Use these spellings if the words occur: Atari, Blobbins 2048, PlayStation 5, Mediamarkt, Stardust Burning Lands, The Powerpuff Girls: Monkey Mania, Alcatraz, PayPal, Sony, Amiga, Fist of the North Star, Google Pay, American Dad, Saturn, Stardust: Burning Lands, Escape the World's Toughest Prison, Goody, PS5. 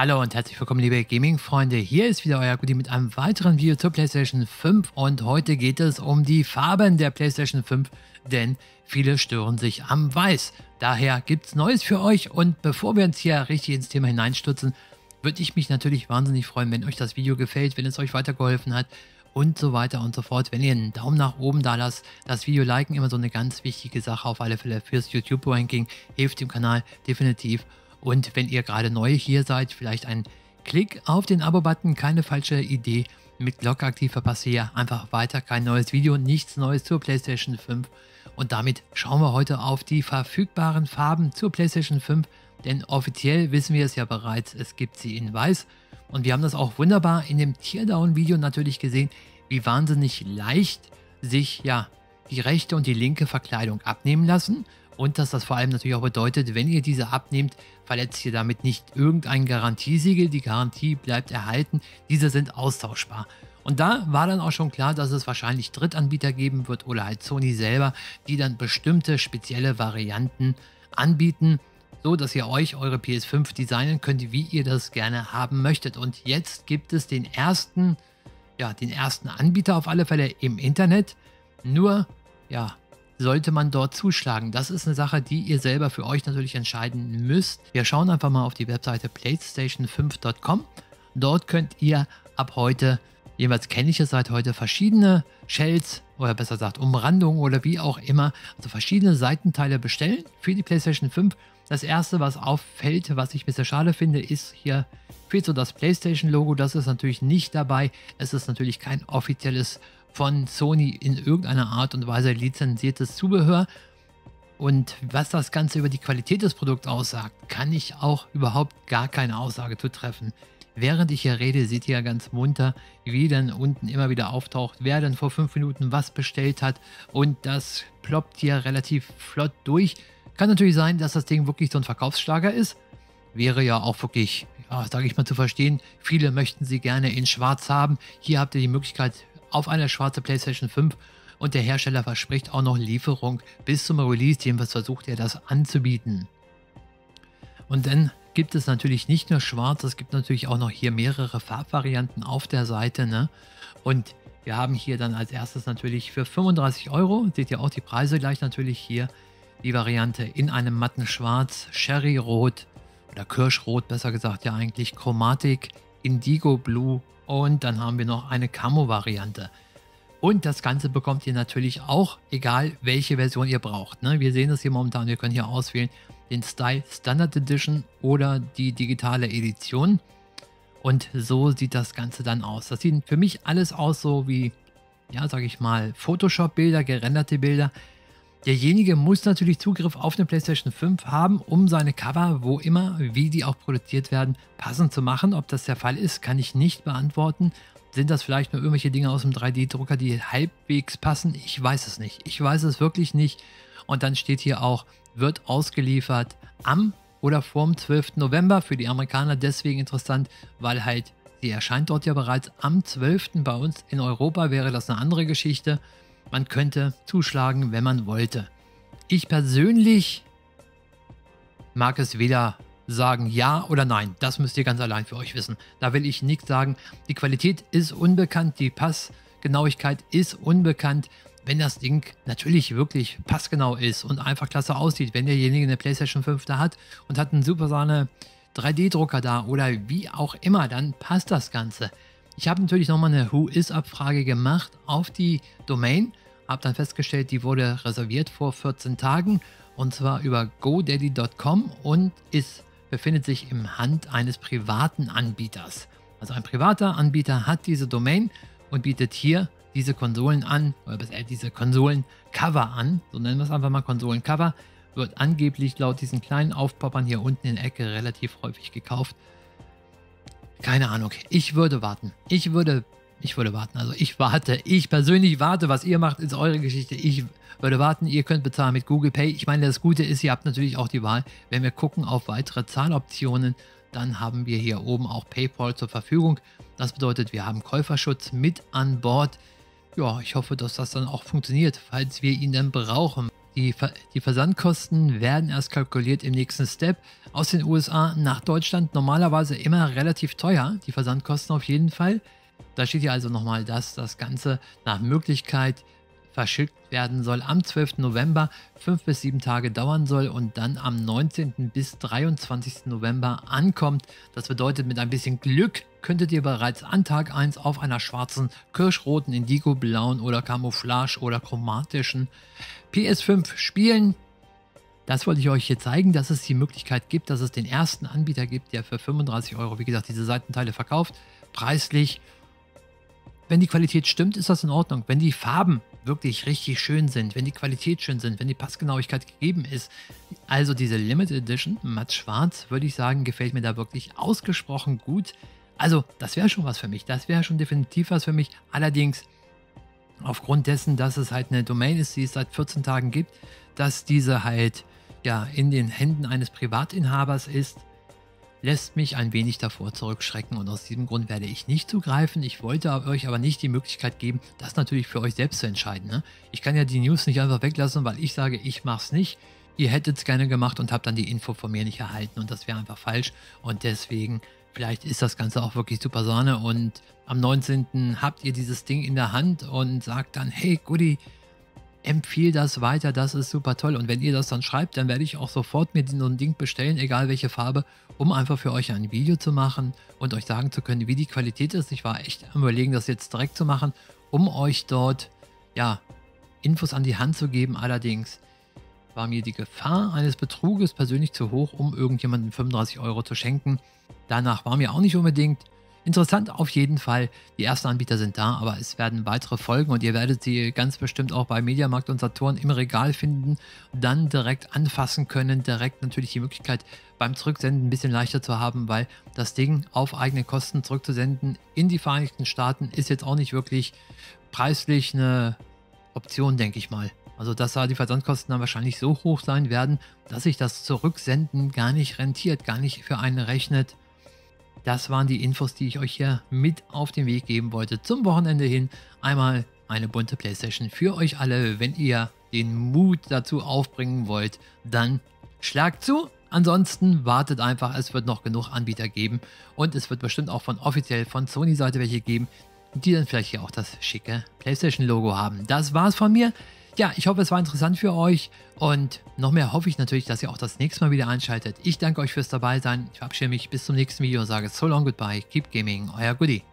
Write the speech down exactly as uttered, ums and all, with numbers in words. Hallo und herzlich willkommen, liebe Gaming-Freunde. Hier ist wieder euer Goody mit einem weiteren Video zur PlayStation fünf und heute geht es um die Farben der PlayStation fünf, denn viele stören sich am Weiß. Daher gibt es Neues für euch und bevor wir uns hier richtig ins Thema hineinstürzen, würde ich mich natürlich wahnsinnig freuen, wenn euch das Video gefällt, wenn es euch weitergeholfen hat und so weiter und so fort. Wenn ihr einen Daumen nach oben da lasst, das Video liken, immer so eine ganz wichtige Sache auf alle Fälle fürs YouTube-Ranking, hilft dem Kanal definitiv. Und wenn ihr gerade neu hier seid, vielleicht ein Klick auf den Abo-Button, keine falsche Idee, mit Glocke aktiv verpasst ihr einfach weiter, kein neues Video, nichts Neues zur PlayStation fünf. Und damit schauen wir heute auf die verfügbaren Farben zur PlayStation fünf, denn offiziell wissen wir es ja bereits, es gibt sie in Weiß. Und wir haben das auch wunderbar in dem Teardown-Video natürlich gesehen, wie wahnsinnig leicht sich ja die rechte und die linke Verkleidung abnehmen lassen. Und dass das vor allem natürlich auch bedeutet, wenn ihr diese abnehmt, verletzt ihr damit nicht irgendein Garantiesiegel. Die Garantie bleibt erhalten. Diese sind austauschbar. Und da war dann auch schon klar, dass es wahrscheinlich Drittanbieter geben wird oder halt Sony selber, die dann bestimmte spezielle Varianten anbieten, so dass ihr euch eure P S fünf designen könnt, wie ihr das gerne haben möchtet. Und jetzt gibt es den ersten, ja, den ersten Anbieter auf alle Fälle im Internet. Nur, ja, sollte man dort zuschlagen? Das ist eine Sache, die ihr selber für euch natürlich entscheiden müsst. Wir schauen einfach mal auf die Webseite PlayStation fünf punkt com. Dort könnt ihr ab heute, jeweils kenne ich es seit heute, verschiedene Shells oder besser gesagt Umrandungen oder wie auch immer, also verschiedene Seitenteile bestellen für die PlayStation fünf. Das erste, was auffällt, was ich ein bisschen schade finde, ist hier fehlt so das PlayStation-Logo. Das ist natürlich nicht dabei. Es ist natürlich kein offizielles von Sony in irgendeiner Art und Weise lizenziertes Zubehör. Und was das Ganze über die Qualität des Produkts aussagt, kann ich auch überhaupt gar keine Aussage zu treffen. Während ich hier rede, seht ihr ja ganz munter, wie dann unten immer wieder auftaucht, wer dann vor fünf Minuten was bestellt hat. Und das ploppt hier relativ flott durch. Kann natürlich sein, dass das Ding wirklich so ein Verkaufsschlager ist. Wäre ja auch wirklich, ja, sage ich mal, zu verstehen. Viele möchten sie gerne in Schwarz haben. Hier habt ihr die Möglichkeit auf eine schwarze PlayStation fünf und der Hersteller verspricht auch noch Lieferung bis zum Release, jedenfalls versucht er das anzubieten. Und dann gibt es natürlich nicht nur schwarz, es gibt natürlich auch noch hier mehrere Farbvarianten auf der Seite, ne? Und wir haben hier dann als erstes natürlich für fünfunddreißig Euro, seht ihr auch die Preise gleich natürlich hier, die Variante in einem matten Schwarz, Sherry-Rot oder Kirschrot besser gesagt ja eigentlich, Chromatik, Indigo-Blue. Und dann haben wir noch eine Camo-Variante. Und das Ganze bekommt ihr natürlich auch, egal welche Version ihr braucht. Ne? Wir sehen das hier momentan, wir können hier auswählen den Style Standard Edition oder die digitale Edition. Und so sieht das Ganze dann aus. Das sieht für mich alles aus so wie, ja, sage ich mal, Photoshop-Bilder, gerenderte Bilder. Derjenige muss natürlich Zugriff auf eine PlayStation fünf haben, um seine Cover, wo immer, wie die auch produziert werden, passend zu machen. Ob das der Fall ist, kann ich nicht beantworten. Sind das vielleicht nur irgendwelche Dinge aus dem drei D-Drucker, die halbwegs passen? Ich weiß es nicht. Ich weiß es wirklich nicht. Und dann steht hier auch, wird ausgeliefert am oder vorm zwölften November. Für die Amerikaner deswegen interessant, weil halt, sie erscheint dort ja bereits am zwölften Bei uns in Europa wäre das eine andere Geschichte. Man könnte zuschlagen, wenn man wollte. Ich persönlich mag es weder sagen ja oder nein. Das müsst ihr ganz allein für euch wissen. Da will ich nichts sagen. Die Qualität ist unbekannt, die Passgenauigkeit ist unbekannt. Wenn das Ding natürlich wirklich passgenau ist und einfach klasse aussieht, wenn derjenige eine PlayStation fünf da hat und hat einen super Sahne drei D-Drucker da oder wie auch immer, dann passt das Ganze. Ich habe natürlich nochmal eine Who-Is-Abfrage gemacht auf die Domain, habe dann festgestellt, die wurde reserviert vor vierzehn Tagen und zwar über godaddy punkt com und ist, befindet sich im Hand eines privaten Anbieters. Also ein privater Anbieter hat diese Domain und bietet hier diese Konsolen an, oder äh, diese Konsolen-Cover an, so nennen wir es einfach mal Konsolen-Cover, wird angeblich laut diesen kleinen Aufpoppern hier unten in der Ecke relativ häufig gekauft. Keine Ahnung, ich würde warten. Ich würde, ich würde warten, also ich warte. Ich persönlich warte, was ihr macht, ist eure Geschichte. Ich würde warten, ihr könnt bezahlen mit Google Pay. Ich meine, das Gute ist, ihr habt natürlich auch die Wahl. Wenn wir gucken auf weitere Zahloptionen, dann haben wir hier oben auch PayPal zur Verfügung. Das bedeutet, wir haben Käuferschutz mit an Bord. Ja, ich hoffe, dass das dann auch funktioniert, falls wir ihn dann brauchen. Die, Ver die Versandkosten werden erst kalkuliert im nächsten Step. Aus den U S A nach Deutschland normalerweise immer relativ teuer, die Versandkosten auf jeden Fall. Da steht hier also nochmal, dass das Ganze nach Möglichkeit verschickt werden soll am zwölften November, fünf bis sieben Tage dauern soll und dann am neunzehnten bis dreiundzwanzigsten November ankommt. Das bedeutet, mit ein bisschen Glück könntet ihr bereits an Tag eins auf einer schwarzen, kirschroten, indigo-blauen oder Camouflage oder chromatischen P S fünf spielen. Das wollte ich euch hier zeigen, dass es die Möglichkeit gibt, dass es den ersten Anbieter gibt, der für fünfunddreißig Euro, wie gesagt, diese Seitenteile verkauft. Preislich, wenn die Qualität stimmt, ist das in Ordnung. Wenn die Farben wirklich richtig schön sind, wenn die Qualität schön sind, wenn die Passgenauigkeit gegeben ist, also diese Limited Edition, matt schwarz, würde ich sagen, gefällt mir da wirklich ausgesprochen gut. Also das wäre schon was für mich, das wäre schon definitiv was für mich. Allerdings aufgrund dessen, dass es halt eine Domain ist, die es seit vierzehn Tagen gibt, dass diese halt ja in den Händen eines Privatinhabers ist, lässt mich ein wenig davor zurückschrecken und aus diesem Grund werde ich nicht zugreifen. Ich wollte euch aber nicht die Möglichkeit geben, das natürlich für euch selbst zu entscheiden. Ne? Ich kann ja die News nicht einfach weglassen, weil ich sage, ich mache es nicht. Ihr hättet es gerne gemacht und habt dann die Info von mir nicht erhalten und das wäre einfach falsch. Und deswegen, vielleicht ist das Ganze auch wirklich super Sahne und am neunzehnten habt ihr dieses Ding in der Hand und sagt dann, hey Goody, empfiehl das weiter, das ist super toll. Und wenn ihr das dann schreibt, dann werde ich auch sofort mir so ein Ding bestellen, egal welche Farbe, um einfach für euch ein Video zu machen und euch sagen zu können, wie die Qualität ist. Ich war echt am Überlegen, das jetzt direkt zu machen, um euch dort ja Infos an die Hand zu geben. Allerdings war mir die Gefahr eines Betruges persönlich zu hoch, um irgendjemandem fünfunddreißig Euro zu schenken. Danach war mir auch nicht unbedingt. Interessant auf jeden Fall, die ersten Anbieter sind da, aber es werden weitere folgen und ihr werdet sie ganz bestimmt auch bei Mediamarkt und Saturn im Regal finden, dann direkt anfassen können, direkt natürlich die Möglichkeit beim Zurücksenden ein bisschen leichter zu haben, weil das Ding auf eigene Kosten zurückzusenden in die Vereinigten Staaten ist jetzt auch nicht wirklich preislich eine Option, denke ich mal. Also dass da die Versandkosten dann wahrscheinlich so hoch sein werden, dass sich das Zurücksenden gar nicht rentiert, gar nicht für einen rechnet. Das waren die Infos, die ich euch hier mit auf den Weg geben wollte. Zum Wochenende hin einmal eine bunte PlayStation für euch alle. Wenn ihr den Mut dazu aufbringen wollt, dann schlagt zu. Ansonsten wartet einfach, es wird noch genug Anbieter geben. Und es wird bestimmt auch von offiziell von Sony-Seite welche geben, die dann vielleicht hier auch das schicke PlayStation-Logo haben. Das war's von mir. Ja, ich hoffe, es war interessant für euch und noch mehr hoffe ich natürlich, dass ihr auch das nächste Mal wieder einschaltet. Ich danke euch fürs Dabeisein. Ich verabschiede mich bis zum nächsten Video und sage so long goodbye, keep gaming, euer Goody.